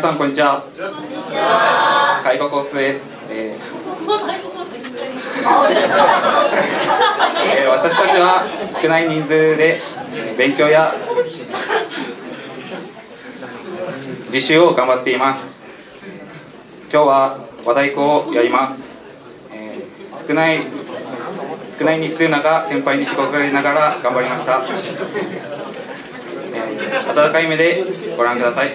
皆さんこんにちは。介護コースです。私たちは少ない人数で勉強や自習を頑張っています。今日は和太鼓をやります。少ない日数なが先輩にしごかれながら頑張りました。温かい目でご覧ください。